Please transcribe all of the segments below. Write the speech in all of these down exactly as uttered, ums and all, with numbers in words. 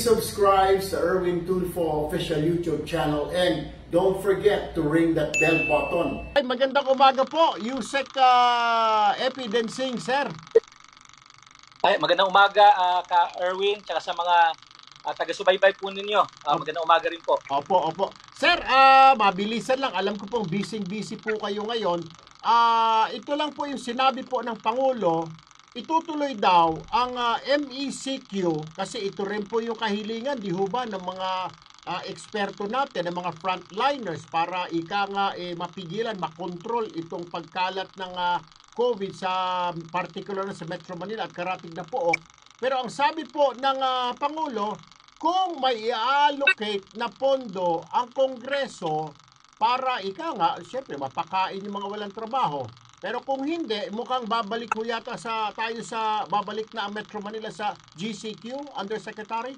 Please subscribe to Erwin Tulfo official YouTube channel and don't forget to ring that bell button. Ay, magandang umaga po, Yusek uh, Epimaco Densing, sir. Ay, magandang umaga uh, ka Erwin, tsaka sa mga uh, taga-subaybay po ninyo. Uh, magandang umaga rin po. Opo, opo. Sir, uh, mabilisan lang. Alam ko pong busy-busy po kayo ngayon. Uh, ito lang po yung sinabi po ng Pangulo. Itutuloy daw ang uh, M E C Q kasi ito rin po yung kahilingan di ho ba ng mga uh, eksperto natin, ng mga frontliners para ika nga eh, mapigilan, makontrol itong pagkalat ng uh, COVID sa particular na sa Metro Manila at karating na po. Pero ang sabi po ng uh, Pangulo, kung may i-allocate na pondo ang Kongreso para ika nga, syempre mapakain yung mga walang trabaho. Pero kung hindi, mukhang babalik ho yata sa, tayo sa, babalik na ang Metro Manila sa G C Q, Undersecretary?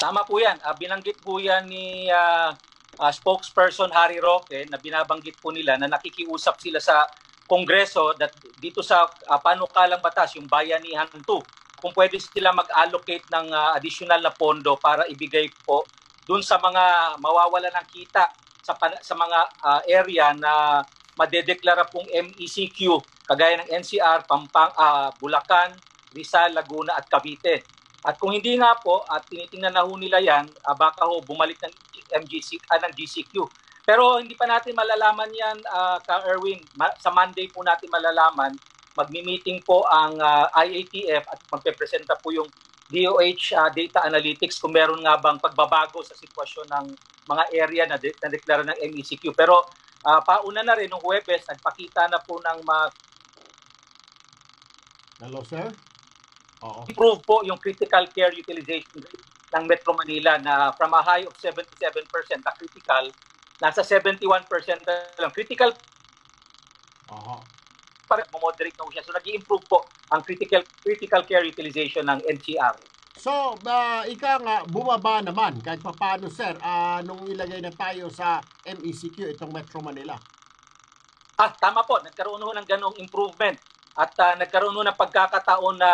Tama po yan. Uh, binanggit po yan ni uh, uh, spokesperson Harry Roque na binabanggit po nila na nakikiusap sila sa Kongreso that dito sa uh, panukalang batas, yung Bayanihan two, kung pwede sila mag-allocate ng uh, additional na pondo para ibigay po dun sa mga mawawala ng kita sa, sa mga uh, area na madedeklara pong M E C Q kagaya ng N C R, Pampanga, uh, Bulacan, Rizal, Laguna at Cavite. At kung hindi nga po at tinitingnan na ho nila yan, uh, baka ho bumalik ng M G C, uh, ng G C Q. Pero hindi pa natin malalaman yan, uh, Ka Erwin. Ma sa Monday po natin malalaman, magmi-meeting po ang uh, I A T F at magpepresenta po yung D O H uh, data analytics kung meron nga bang pagbabago sa sitwasyon ng mga area na, de na deklara ng M E C Q. Pero Uh, pauna na rin, nung Huwebes, nagpakita na po ng mag... Hello, sir? Oo. Improve po yung critical care utilization ng Metro Manila na from a high of seventy-seven percent na critical, nasa seventy-one percent na lang. Critical... Oo. Parang moderate na po siya. So, nag-i-improve po ang critical critical care utilization ng N C R. So, uh, ika nga, bumaba naman kahit pa paano, sir, uh, nung ilagay na tayo sa M E C Q itong Metro Manila. Ah, tama po. Nagkaroon ho ng ganong improvement at uh, nagkaroon ho ng pagkakataon na,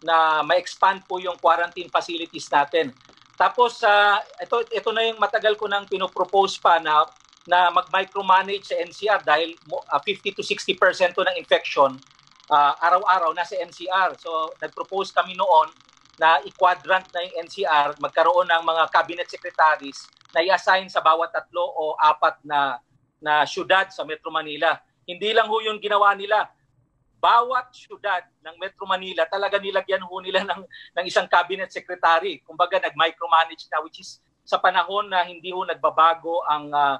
na ma-expand po yung quarantine facilities natin. Tapos, uh, ito, ito na yung matagal ko nang pinopropose pa na, na mag-micromanage sa N C R dahil uh, fifty to sixty percent ng infection uh, araw-araw nasa N C R. So, nag-propose kami noon na i-quadrant na yung N C R, magkaroon ng mga cabinet secretaries na i-assign sa bawat tatlo o apat na, na syudad sa Metro Manila. Hindi lang ho yung ginawa nila. Bawat syudad ng Metro Manila, talaga nilagyan ho nila ng, ng isang cabinet secretary. Kumbaga, nag-micromanage na, which is sa panahon na hindi ho nagbabago ang, uh,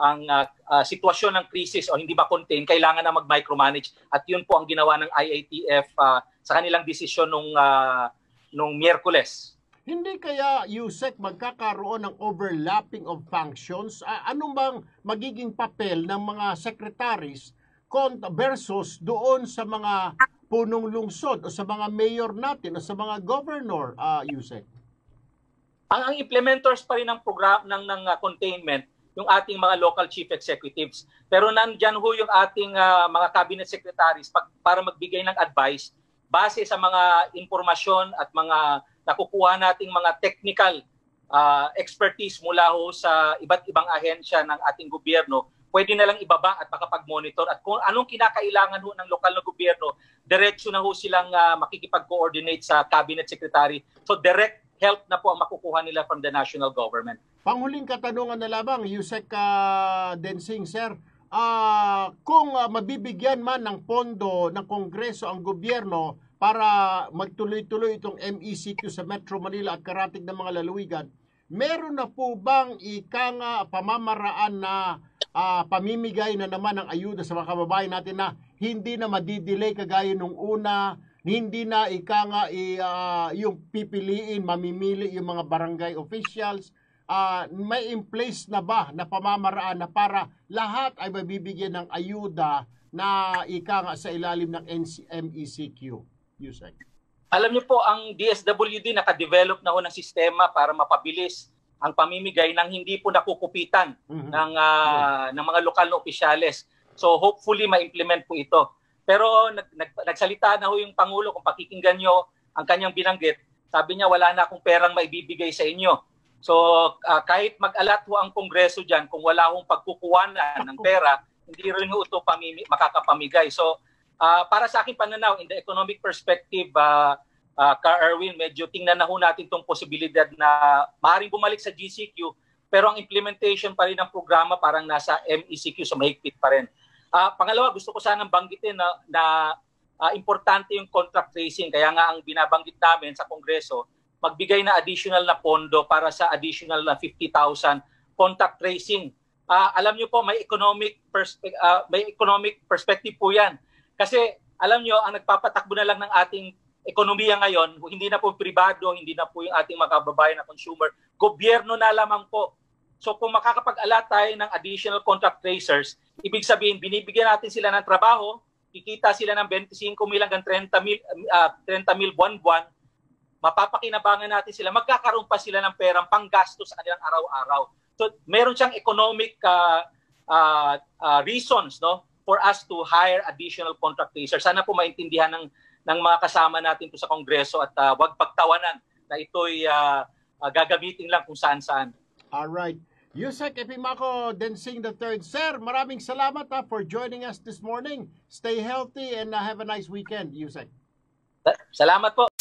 ang uh, uh, sitwasyon ng crisis o hindi ba contain, kailangan na mag-micromanage. At yun po ang ginawa ng I A T F uh, sa kanilang desisyon nung... Uh, nung Miyerkules. Hindi kaya, Yusek, magkakaroon ng overlapping of functions? Uh, ano bang magiging papel ng mga secretaries versus doon sa mga punong lungsod o sa mga mayor natin o sa mga governor, uh, Yusek? Ang, ang implementers pa rin ng program ng, ng uh, containment, yung ating mga local chief executives. Pero nandyan ho yung ating uh, mga cabinet secretaries pag, para magbigay ng advice base sa mga impormasyon at mga nakukuha nating mga technical uh, expertise mula ho sa iba't ibang ahensya ng ating gobyerno, pwede na lang ibaba at makapag-monitor. At kung anong kinakailangan ho ng lokal na gobyerno, diretso na ho silang uh, makikipag-coordinate sa cabinet secretary. So direct help na po ang makukuha nila from the national government. Panghuling katanungan na lamang, Yusek uh, Densing, sir. Uh, kung uh, mabibigyan man ng pondo ng Kongreso ang gobyerno para magtuloy-tuloy itong M E C Q sa Metro Manila at karating ng mga lalawigan, meron na po bang ikang uh, pamamaraan na uh, pamimigay na naman ng ayuda sa mga kababayan natin na hindi na madidelay kagaya nung una, hindi na ikang uh, uh, yung pipiliin, mamimili yung mga barangay officials? Uh, may in place na ba na pamamaraan na para lahat ay mabibigyan ng ayuda na ika nga sa ilalim ng M E C Q? Yusek. Alam niyo po, ang D S W D nakadevelop na ho ng sistema para mapabilis ang pamimigay ng hindi po nakukupitan mm-hmm. ng, uh, mm-hmm. ng mga lokal na opisyales. So hopefully ma-implement po ito. Pero nag nag nagsalita na ho yung Pangulo, kung pakikinggan nyo ang kanyang binanggit, Sabi niya, wala na akong perang maibibigay sa inyo. So uh, kahit mag-alat ho ang Kongreso dyan, kung wala hong pagkukuwanan ng pera, hindi rin ho ito pamimi- makakapamigay. So uh, para sa akin pananaw, in the economic perspective, uh, uh, Ka Erwin, medyo tingnan na ho natin itong posibilidad na maaaring bumalik sa G C Q, pero ang implementation pa rin ng programa parang nasa M E C Q, so mahigpit pa rin. Uh, pangalawa, gusto ko sanang banggitin na, na Uh, importante yung contract tracing, kaya nga ang binabanggit namin sa Kongreso, magbigay na additional na pondo para sa additional na fifty thousand contact tracing. Uh, alam nyo po, may economic, perspe- uh, may economic perspective po yan. Kasi alam nyo, ang nagpapatakbo na lang ng ating ekonomiya ngayon, hindi na po pribado, hindi na po yung ating mga kababayan na consumer, gobyerno na lamang po. So kung makakapag-ala tayo ng additional contact tracers, ibig sabihin, binibigyan natin sila ng trabaho, kikita sila ng twenty-five mil hanggang thirty mil, uh, thirty mil buwan-buwan, mapapakinabangan natin sila, magkakaroon pa sila ng perang panggastos sa kanilang araw-araw. So, meron siyang economic uh, uh, uh, reasons, no, for us to hire additional contract tracers. Sana po maintindihan ng, ng mga kasama natin po sa Kongreso at uh, wag pagtawanan na ito'y uh, uh, gagamitin lang kung saan-saan. Alright. Yusek Epimaco Densing the third. Sir, maraming salamat ha, for joining us this morning. Stay healthy and uh, have a nice weekend, Yusek. Salamat po.